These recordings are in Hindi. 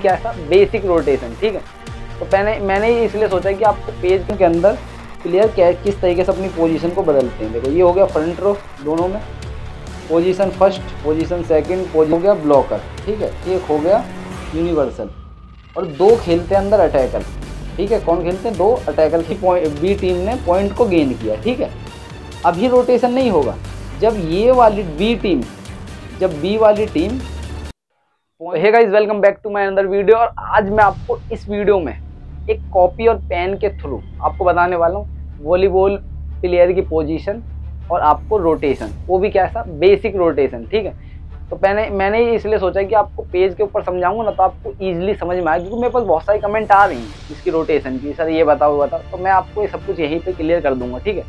क्या था बेसिक रोटेशन, ठीक है। तो पहले मैंने इसलिए सोचा कि आप पेज के अंदर प्लेयर किस तरीके से अपनी पोजीशन को बदलते हैं। देखो ये हो गया फ्रंट रो, दोनों में position first, position second, position हो गया ब्लॉकर, ठीक है। एक हो गया यूनिवर्सल और दो खेलते हैं अंदर अटैकर, ठीक है। कौन खेलते हैं? दो अटैकर की बी टीम ने पॉइंट को गेन किया, ठीक है। अभी रोटेशन नहीं होगा जब बी वाली team. Hey guys, welcome back to my another video. और आज मैं आपको इस वीडियो में एक कॉपी और पेन के थ्रू आपको बताने वाला हूँ वॉलीबॉल प्लेयर की पोजीशन और आपको रोटेशन, वो भी क्या था बेसिक रोटेशन, ठीक है। तो पहले मैंने इसलिए सोचा कि आपको पेज के ऊपर समझाऊंगा ना तो आपको ईजिली समझ में आए, क्योंकि मेरे पास बहुत सारे कमेंट आ रही हैं इसकी रोटेशन की, सर ये बताओ वो बताओ, तो मैं आपको ये सब कुछ यहीं पर क्लियर कर दूँगा, ठीक है।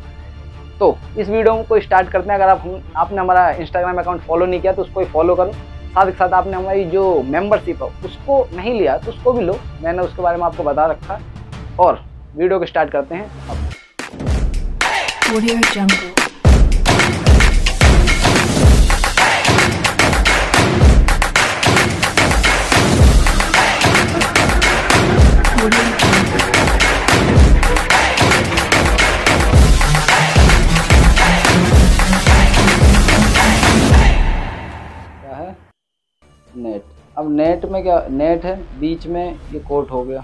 तो इस वीडियो को स्टार्ट करते हैं। अगर आपने हमारा इंस्टाग्राम अकाउंट फॉलो नहीं किया तो उसको फॉलो करो, साथ ही साथ आपने हमारी जो मेंबरशिप है उसको नहीं लिया तो उसको भी लो, मैंने उसके बारे में आपको बता रखा। और वीडियो को स्टार्ट करते हैं अब। अब नेट में क्या, नेट है बीच में, ये कोर्ट हो गया,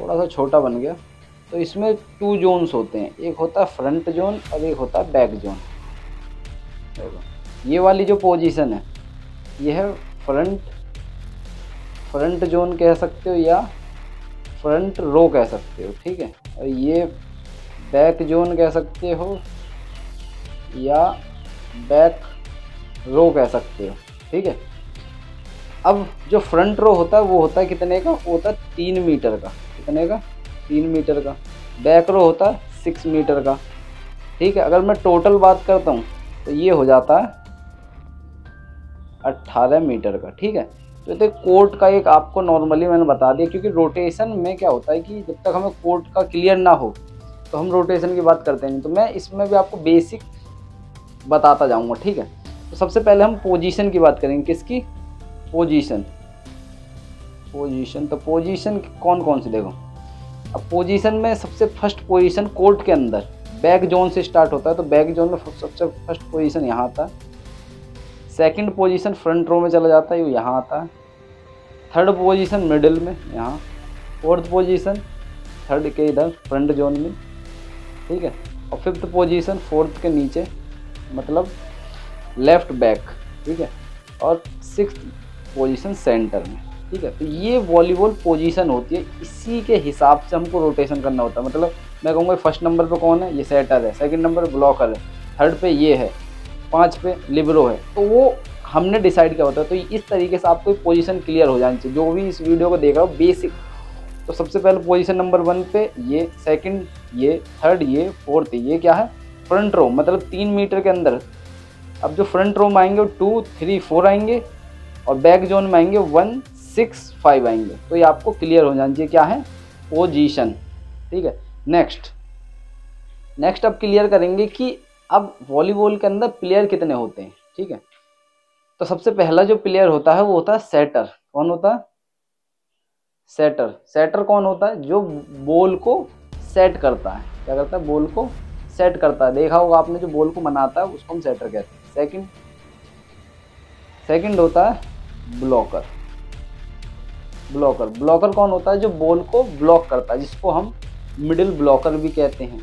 थोड़ा सा छोटा बन गया। तो इसमें 2 जोन्स होते हैं, एक होता है फ्रंट जोन और एक होता है बैक जोन। ये वाली जो पोजीशन है ये है फ्रंट जोन कह सकते हो या फ्रंट रो कह सकते हो, ठीक है। और ये बैक जोन कह सकते हो या बैक रो कह सकते हो, ठीक है। अब जो फ्रंट रो होता है वो होता है कितने का? होता है 3 मीटर का। कितने का? 3 मीटर का। बैक रो होता है 6 मीटर का, ठीक है। अगर मैं टोटल बात करता हूँ तो ये हो जाता है 18 मीटर का, ठीक है। तो कोर्ट का एक आपको नॉर्मली मैंने बता दिया, क्योंकि रोटेशन में क्या होता है कि जब तक हमें कोर्ट का क्लियर ना हो तो हम रोटेशन की बात करते नहीं। तो मैं इसमें भी आपको बेसिक बताता जाऊँगा, ठीक है। तो सबसे पहले हम पोजीशन की बात करेंगे, किसकी? पोजीशन। तो पोजीशन कौन कौन सी? देखो अब पोजीशन में सबसे फर्स्ट पोजीशन कोर्ट के अंदर बैक जोन से स्टार्ट होता है, तो बैक जोन में सबसे फर्स्ट पोजीशन यहाँ आता है। सेकंड पोजीशन फ्रंट रो में चला जाता है, वो यहाँ आता है। थर्ड पोजीशन मिडिल में यहाँ। फोर्थ पोजीशन थर्ड के इधर फ्रंट जोन में, ठीक है। और फिफ्थ पोजीशन फोर्थ के नीचे, मतलब लेफ्ट बैक, ठीक है। और सिक्स्थ पोजीशन सेंटर में, ठीक है। तो ये वॉलीबॉल पोजीशन होती है, इसी के हिसाब से हमको रोटेशन करना होता है। मतलब मैं कहूँगा फर्स्ट नंबर पे कौन है? ये सेटर है। सेकंड नंबर ब्लॉकर है, थर्ड पे ये है, 5 पे लिबरो है। तो वो हमने डिसाइड किया होता है। तो इस तरीके से आपको पोजीशन क्लियर हो जानी चाहिए, जो भी इस वीडियो को देख रहा हो बेसिक। तो सबसे पहले पोजीशन नंबर 1 पे ये, सेकेंड ये, थर्ड ये, फोर्थ ये क्या है? फ्रंट रो, मतलब 3 मीटर के अंदर। अब जो फ्रंट रो में आएंगे वो 2, 3, 4 आएंगे और बैक जोन में आएंगे 1, 6, 5 आएंगे। तो ये आपको क्लियर हो जाना चाहिए क्या है पोजीशन, ठीक है। नेक्स्ट अब क्लियर करेंगे कि अब वॉलीबॉल के अंदर प्लेयर कितने होते हैं, ठीक है। तो सबसे पहला जो प्लेयर होता है वो होता है सेटर। कौन होता है? सेटर। सेटर कौन होता है? जो बॉल को सेट करता है। क्या करता है? बॉल को सेट करता है। देखा होगा आपने, जो बॉल को मनाता है उसको हम सेटर कहते हैं। सेकंड होता है ब्लॉकर। कौन होता है? जो बॉल को ब्लॉक करता है, जिसको हम मिडिल ब्लॉकर भी कहते हैं।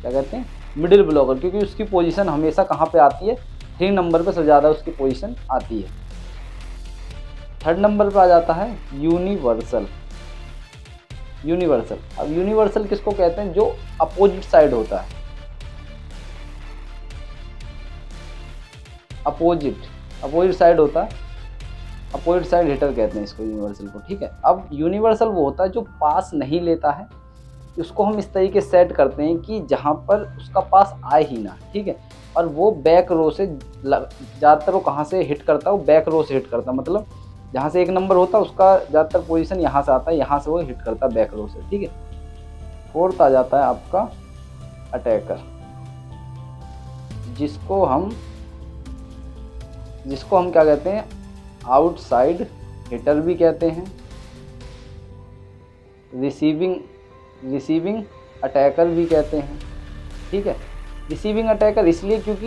क्या कहते हैं? मिडिल ब्लॉकर, क्योंकि उसकी पोजीशन हमेशा कहाँ पे आती है? 3 नंबर पे सबसे ज़्यादा उसकी पोजीशन आती है। 3rd नंबर पे आ जाता है यूनिवर्सल। अब यूनिवर्सल किसको कहते हैं? जो अपोजिट साइड होता है। अपोजिट साइड होता है, अपोजिट साइड हिटर कहते हैं इसको, यूनिवर्सल को, ठीक है। अब यूनिवर्सल वो होता है जो पास नहीं लेता है। उसको हम इस तरीके सेट करते हैं कि जहाँ पर उसका पास आए ही ना, ठीक है। और वो बैक रो से ज़्यादातर, वो कहाँ से हिट करता है? वो बैक रो से हिट करता है। मतलब जहाँ से 1 नंबर होता है उसका ज़्यादातर पोजीशन यहाँ से आता है, यहाँ से वो हिट करता है बैक रो से, ठीक है। 4th आ जाता है आपका अटैकर, जिसको हम क्या कहते हैं? आउटसाइड हिटर भी कहते हैं। रिसीविंग अटैकर भी कहते हैं। ठीक है, रिसीविंग अटैकर इसलिए क्योंकि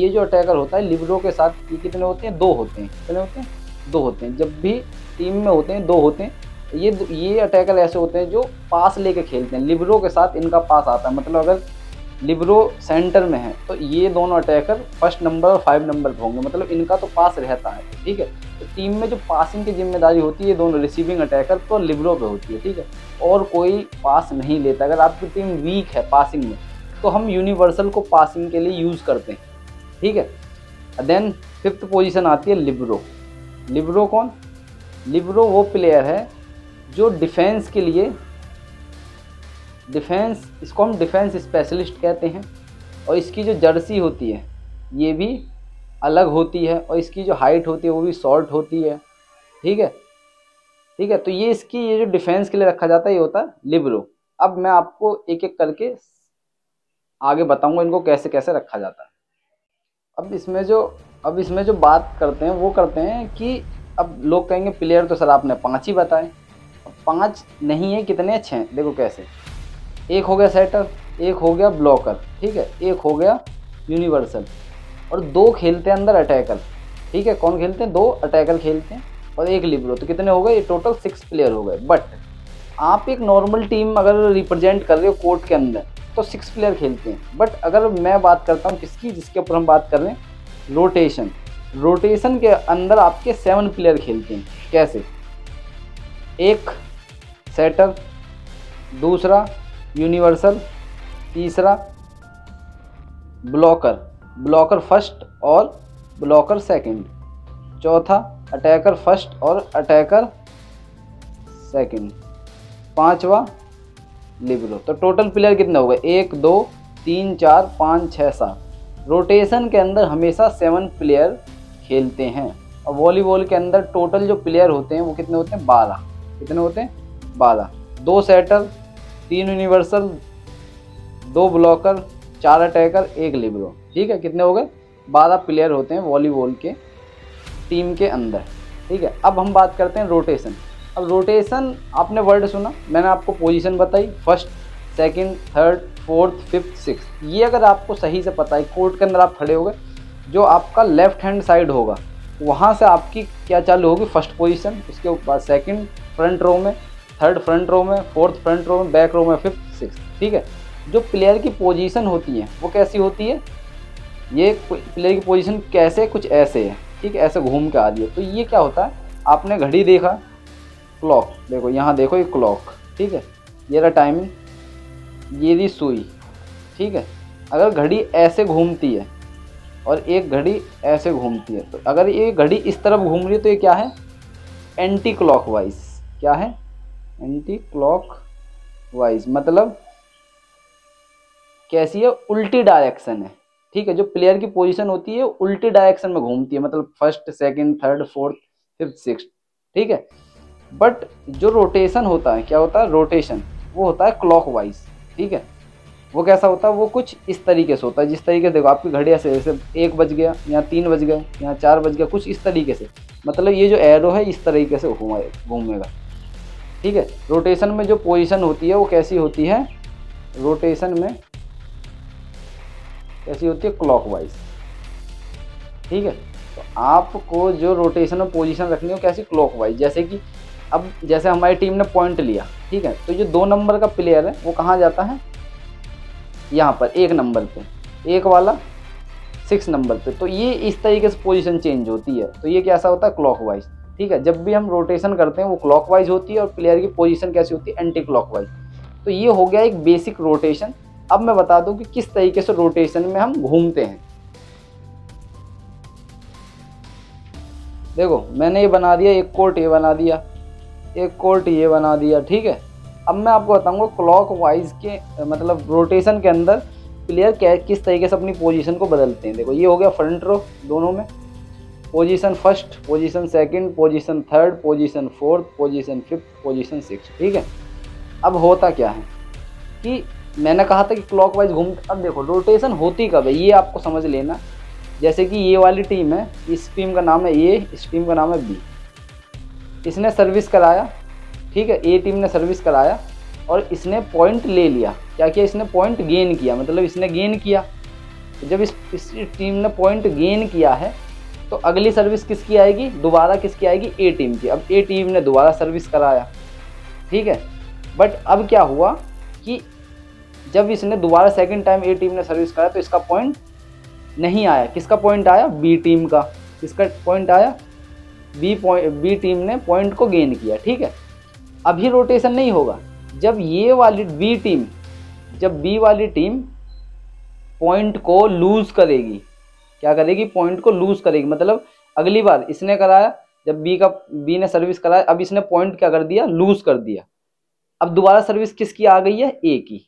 ये जो अटैकर होता है लिबरो के साथ कितने होते हैं, दो होते हैं। कितने होते हैं, दो होते हैं। जब भी टीम में होते हैं दो होते हैं। ये अटैकर ऐसे होते हैं जो पास लेके खेलते हैं, लिबरो के साथ इनका पास आता है। मतलब अगर लिबरो सेंटर में है तो ये दोनों अटैकर फर्स्ट नंबर और 5 नंबर पर होंगे, मतलब इनका तो पास रहता है। ठीक है, तो टीम में जो पासिंग की जिम्मेदारी होती है ये दोनों रिसीविंग अटैकर तो लिबरो पे होती है। ठीक है, और कोई पास नहीं लेता। अगर आपकी टीम वीक है पासिंग में तो हम यूनिवर्सल को पासिंग के लिए यूज़ करते हैं। ठीक है, देन 5th पोजिशन आती है लिबरो। लिबरो कौन? लिबरो वो प्लेयर है जो डिफेंस के लिए, डिफेंस, इसको हम डिफेंस स्पेशलिस्ट कहते हैं। और इसकी जो जर्सी होती है ये भी अलग होती है और इसकी जो हाइट होती है वो भी शॉर्ट होती है। ठीक है, ठीक है, तो ये इसकी ये जो डिफेंस के लिए रखा जाता है ये होता है लिबरो। अब मैं आपको एक एक करके आगे बताऊंगा इनको कैसे कैसे रखा जाता है। अब इसमें जो बात करते हैं वो करते हैं कि अब लोग कहेंगे प्लेयर तो सर आपने 5 ही बताए, 5 नहीं है, कितने हैं? 6। देखो कैसे, एक हो गया सेटर, एक हो गया ब्लॉकर, ठीक है, एक हो गया यूनिवर्सल, और 2 खेलते हैं अंदर अटैकर। ठीक है, कौन खेलते हैं? 2 अटैकर खेलते हैं और 1 लिबरो, तो कितने हो गए? ये टोटल 6 प्लेयर हो गए। बट आप एक नॉर्मल टीम अगर रिप्रेजेंट कर रहे हो कोर्ट के अंदर तो 6 प्लेयर खेलते हैं। बट अगर मैं बात करता हूँ किसकी, जिसके ऊपर हम बात कर रहे हैं, रोटेशन। रोटेशन के अंदर आपके 7 प्लेयर खेलते हैं। कैसे? एक सेटर, दूसरा यूनिवर्सल, तीसरा ब्लॉकर, ब्लॉकर फर्स्ट और ब्लॉकर सेकंड, चौथा अटैकर फर्स्ट और अटैकर सेकंड, 5वां लिबरो। तो टोटल प्लेयर कितने हो गए? 1 2 3 4 5 6 7। रोटेशन के अंदर हमेशा 7 प्लेयर खेलते हैं। और वॉलीबॉल के अंदर टोटल जो प्लेयर होते हैं वो कितने होते हैं? 12। कितने होते हैं? 12। 2 setter, 3 universal, 2 blocker, 4 attacker, 1 libero. ठीक है, कितने हो गए? 12 प्लेयर होते हैं वॉलीबॉल के टीम के अंदर। ठीक है, अब हम बात करते हैं रोटेशन। अब रोटेशन आपने वर्ड सुना, मैंने आपको पोजीशन बताई, first, second, third, fourth, fifth, sixth. ये अगर आपको सही से पता है, कोर्ट के अंदर आप खड़े हो गए, जो आपका लेफ्ट हैंड साइड होगा वहाँ से आपकी क्या चालू होगी? फर्स्ट पोजीशन, उसके बाद सेकंड फ्रंट रो में, थर्ड फ्रंट रो में, फोर्थ फ्रंट रो में, बैक रो में, फिफ्थ, सिक्स्थ। ठीक है, जो प्लेयर की पोजीशन होती है वो कैसी होती है? ये प्लेयर की पोजीशन कैसे? कुछ ऐसे है। ठीक है, ऐसे घूम के आ रही है। तो ये क्या होता है? आपने घड़ी देखा, क्लॉक देखो, यहाँ देखो ये क्लॉक। ठीक है, ये रहा टाइमिंग, ये रही सुई। ठीक है, अगर घड़ी ऐसे घूमती है और एक घड़ी ऐसे घूमती है, तो अगर ये घड़ी इस तरफ घूम रही है तो ये क्या है? Anti clockwise. क्या है? एंटी क्लॉक वाइज, मतलब कैसी है? उल्टी डायरेक्शन है। ठीक है, जो प्लेयर की पोजीशन होती है उल्टी डायरेक्शन में घूमती है, मतलब first, second, third, fourth, fifth, sixth. ठीक है, बट जो रोटेशन होता है, क्या होता है रोटेशन? वो होता है क्लॉक वाइज। ठीक है, वो कैसा होता है? वो कुछ इस तरीके से होता है, जिस तरीके से देखो आपकी घड़ी ऐसे, जैसे 1 बज गया, यहाँ 3 बज गए, यहाँ 4 बज गया, कुछ इस तरीके से। मतलब ये जो एरो है इस तरीके से घूमेगा। ठीक है, रोटेशन में जो पोजीशन होती है वो कैसी होती है? रोटेशन में कैसी होती है? क्लॉकवाइज। ठीक है, तो आपको जो रोटेशन में पोजीशन रखनी हो कैसी? क्लॉकवाइज। जैसे कि अब जैसे हमारी टीम ने पॉइंट लिया, ठीक है, तो जो 2 नंबर का प्लेयर है वो कहाँ जाता है? यहाँ पर 1 नंबर पे, एक वाला 6 नंबर पे। तो ये इस तरीके से पोजीशन चेंज होती है। तो ये कैसा होता है? क्लॉकवाइज। ठीक है, जब भी हम रोटेशन करते हैं वो क्लॉकवाइज होती है और प्लेयर की पोजीशन कैसी होती है? Anti clockwise. तो ये हो गया एक बेसिक रोटेशन। अब मैं बता दूं कि किस तरीके से रोटेशन में हम घूमते हैं। देखो मैंने ये बना दिया, एक कोर्ट ये बना दिया, एक कोर्ट ये बना दिया। ठीक है, अब मैं आपको बताऊंगा क्लॉकवाइज के मतलब रोटेशन के अंदर प्लेयर किस तरीके से अपनी पोजीशन को बदलते हैं। देखो ये हो गया फ्रंट रो, दोनों में position first, position second, position third, position fourth, position fifth, position sixth. ठीक है, अब होता क्या है कि मैंने कहा था कि क्लॉकवाइज घूम। अब देखो रोटेशन होती कब है ये आपको समझ लेना। जैसे कि ये वाली टीम है, इस टीम का नाम है ए, इस टीम का नाम है बी, इसने सर्विस कराया। ठीक है। ए टीम ने सर्विस कराया और इसने पॉइंट ले लिया। क्या किया इसने? पॉइंट गेन किया, मतलब इसने गेन किया। जब इस टीम ने पॉइंट गेन किया है तो अगली सर्विस किसकी आएगी? दोबारा किसकी आएगी? ए टीम की। अब ए टीम ने दोबारा सर्विस कराया, ठीक है। बट अब क्या हुआ कि जब इसने दोबारा सेकंड टाइम ए टीम ने सर्विस कराया तो इसका पॉइंट नहीं आया। किसका पॉइंट आया? बी टीम का। किसका पॉइंट आया? बी टीम ने पॉइंट को गेन किया, ठीक है। अभी रोटेशन नहीं होगा। जब बी वाली टीम पॉइंट को लूज़ करेगी, क्या करेगी? पॉइंट को लूज़ करेगी। मतलब अगली बार इसने कराया, जब बी ने सर्विस कराया, अब इसने पॉइंट क्या कर दिया? लूज़ कर दिया। अब दोबारा सर्विस किसकी आ गई है? ए की।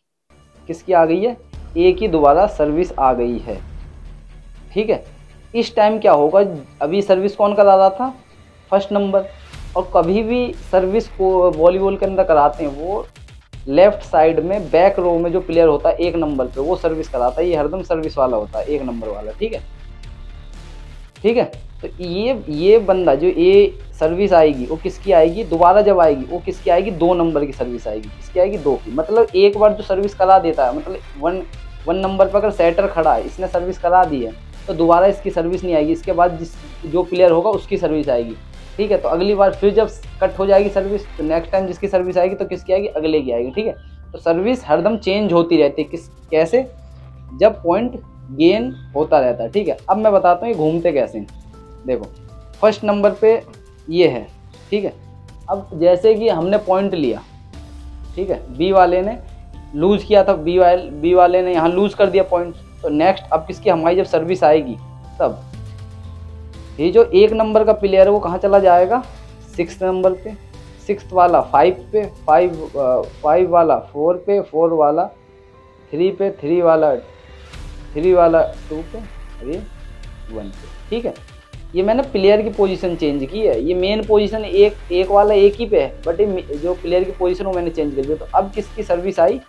किसकी आ गई है? ए की दोबारा सर्विस आ गई है, ठीक है। इस टाइम क्या होगा? अभी सर्विस कौन करा रहा था? First number. और कभी भी सर्विस को वॉलीबॉल के अंदर कराते हैं वो लेफ़्ट साइड में बैक रो में जो प्लेयर होता है एक नंबर पे, वो सर्विस कराता है। ये हरदम सर्विस वाला होता है, एक नंबर वाला, ठीक है, ठीक है। तो ये बंदा जो ए सर्विस आएगी वो किसकी आएगी? दोबारा जब आएगी वो किसकी आएगी? दो नंबर की सर्विस आएगी। किसकी आएगी? दो की। मतलब एक बार जो सर्विस करा देता है, मतलब वन नंबर पर अगर सेटर खड़ा है, इसने सर्विस करा दी है तो दोबारा इसकी सर्विस नहीं आएगी। इसके बाद जो प्लेयर होगा उसकी सर्विस आएगी, ठीक है। तो अगली बार फिर जब कट हो जाएगी सर्विस तो नेक्स्ट टाइम जिसकी सर्विस आएगी तो किसकी आएगी? अगले की आएगी, ठीक है। तो सर्विस हरदम चेंज होती रहती है। कैसे? जब पॉइंट गेन होता रहता है, ठीक है। अब मैं बताता हूँ ये घूमते कैसे। देखो फर्स्ट नंबर पे ये है, ठीक है। अब जैसे कि हमने पॉइंट लिया, ठीक है, बी वाले ने लूज़ किया था, बी वाले ने यहाँ लूज़ कर दिया पॉइंट। तो नेक्स्ट अब किसकी हमारी जब सर्विस आएगी तब ये जो एक नंबर का प्लेयर है वो कहाँ चला जाएगा? सिक्स नंबर पे। सिक्स वाला फाइव पे, फाइव वाला फोर पे, फोर वाला थ्री पे, थ्री वाला टू पे, थ्री वन पे, ठीक है। ये मैंने प्लेयर की पोजीशन चेंज की है। ये मेन पोजीशन एक वाला एक ही पे है, बट ये जो प्लेयर की पोजीशन वो मैंने चेंज कर दी। तो अब किसकी सर्विस आई?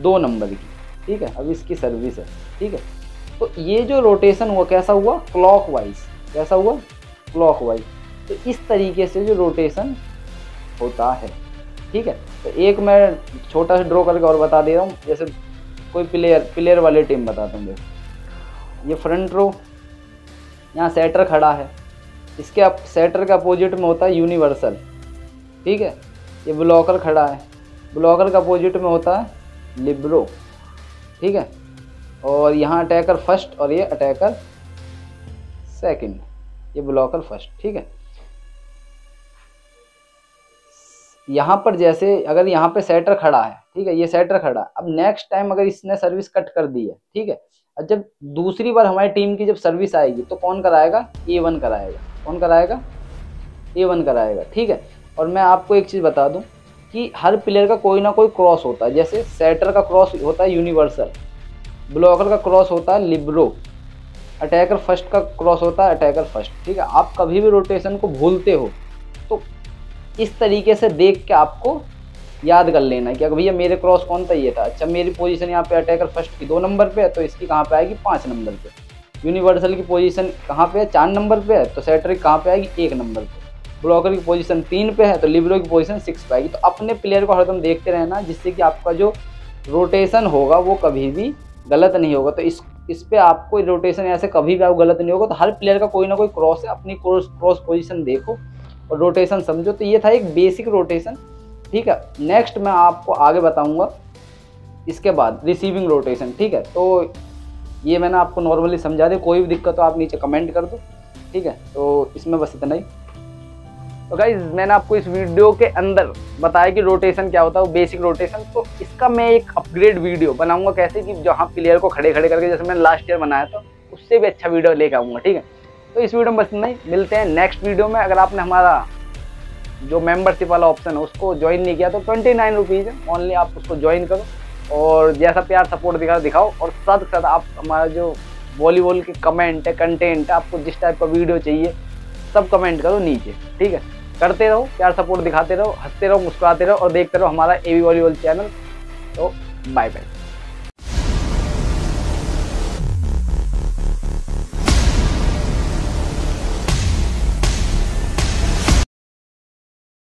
दो नंबर की, ठीक है। अब इसकी सर्विस है, ठीक है। तो ये जो रोटेशन हुआ कैसा हुआ? Clockwise. कैसा हुआ? Clockwise. तो इस तरीके से जो रोटेशन होता है, ठीक है। तो एक मैं छोटा सा ड्रॉ करके और बता दे रहा हूँ। जैसे कोई प्लेयर वाली टीम बताता हूँ। देखो ये फ्रंट रो, यहाँ सेटर खड़ा है, इसके अब सेटर के अपोजिट में होता है यूनिवर्सल, ठीक है। ये ब्लॉकर खड़ा है, ब्लॉकर के अपोजिट में होता है लिब्रो, ठीक है। और यहाँ अटैकर फर्स्ट और ये अटैकर सेकंड, ये ब्लॉकर फर्स्ट, ठीक है। यहाँ पर जैसे अगर यहाँ पे सेटर खड़ा है, ठीक है, ये सेटर खड़ा। अब नेक्स्ट टाइम अगर इसने सर्विस कट कर दी है, ठीक है, और जब दूसरी बार हमारी टीम की जब सर्विस आएगी तो कौन कराएगा? A1 कराएगा। कौन कराएगा? A1 कराएगा, ठीक है। और मैं आपको एक चीज़ बता दूं कि हर प्लेयर का कोई ना कोई क्रॉस होता है। जैसे सेटर का क्रॉस होता है यूनिवर्सल, ब्लॉकर का क्रॉस होता है लिब्रो, अटैकर फर्स्ट का क्रॉस होता है अटैकर फर्स्ट, ठीक है। आप कभी भी रोटेशन को भूलते हो तो इस तरीके से देख के आपको याद कर लेना कि अगर भैया मेरे क्रॉस कौन था? ये था। अच्छा मेरी पोजीशन यहाँ पे अटैकर फर्स्ट की दो नंबर पे है तो इसकी कहाँ पे आएगी? पाँच नंबर पे। यूनिवर्सल की पोजीशन कहाँ पे है? चार नंबर पे है तो सेटर की कहाँ पे आएगी? एक नंबर पे। ब्लॉकर की पोजीशन तीन पे है तो लिब्रो की पोजीशन सिक्स पे आएगी। तो अपने प्लेयर को हरदम देखते रहना जिससे कि आपका जो रोटेशन होगा वो कभी भी गलत नहीं होगा। तो इस पे आपको रोटेशन ऐसे कभी भी आप गलत नहीं होगा। तो हर प्लेयर का कोई ना कोई क्रॉस है, अपनी क्रॉस पोजीशन देखो और रोटेशन समझो। तो ये था एक बेसिक रोटेशन, ठीक है। नेक्स्ट मैं आपको आगे बताऊंगा इसके बाद रिसीविंग रोटेशन, ठीक है। तो ये मैंने आपको नॉर्मली समझा दिया। कोई भी दिक्कत हो आप नीचे कमेंट कर दो, ठीक है। तो इसमें बस इतना ही। तो गाइज मैंने आपको इस वीडियो के अंदर बताया कि रोटेशन क्या होता है, बेसिक रोटेशन। तो इसका मैं एक अपग्रेड वीडियो बनाऊंगा कैसे कि जहाँ प्लेयर को खड़े खड़े करके जैसे मैंने लास्ट ईयर बनाया था उससे भी अच्छा वीडियो लेकर आऊँगा, ठीक है। तो इस वीडियो में बस नहीं, मिलते हैं नेक्स्ट वीडियो में। अगर आपने हमारा जो मेंबरशिप वाला ऑप्शन है उसको ज्वाइन नहीं किया तो 29 रुपीज़ है ऑनली, आप उसको ज्वाइन करो और जैसा प्यार सपोर्ट दिखाओ। और साथ साथ आप हमारा जो वॉलीबॉल के कमेंट है, कंटेंट है, आपको जिस टाइप का वीडियो चाहिए सब कमेंट करो नीचे, ठीक है। करते रहो, प्यार सपोर्ट दिखाते रहो, हंसते रहो, मुस्कुराते रहो और देखते रहो हमारा AB वॉलीबॉल चैनल। तो बाय बाय।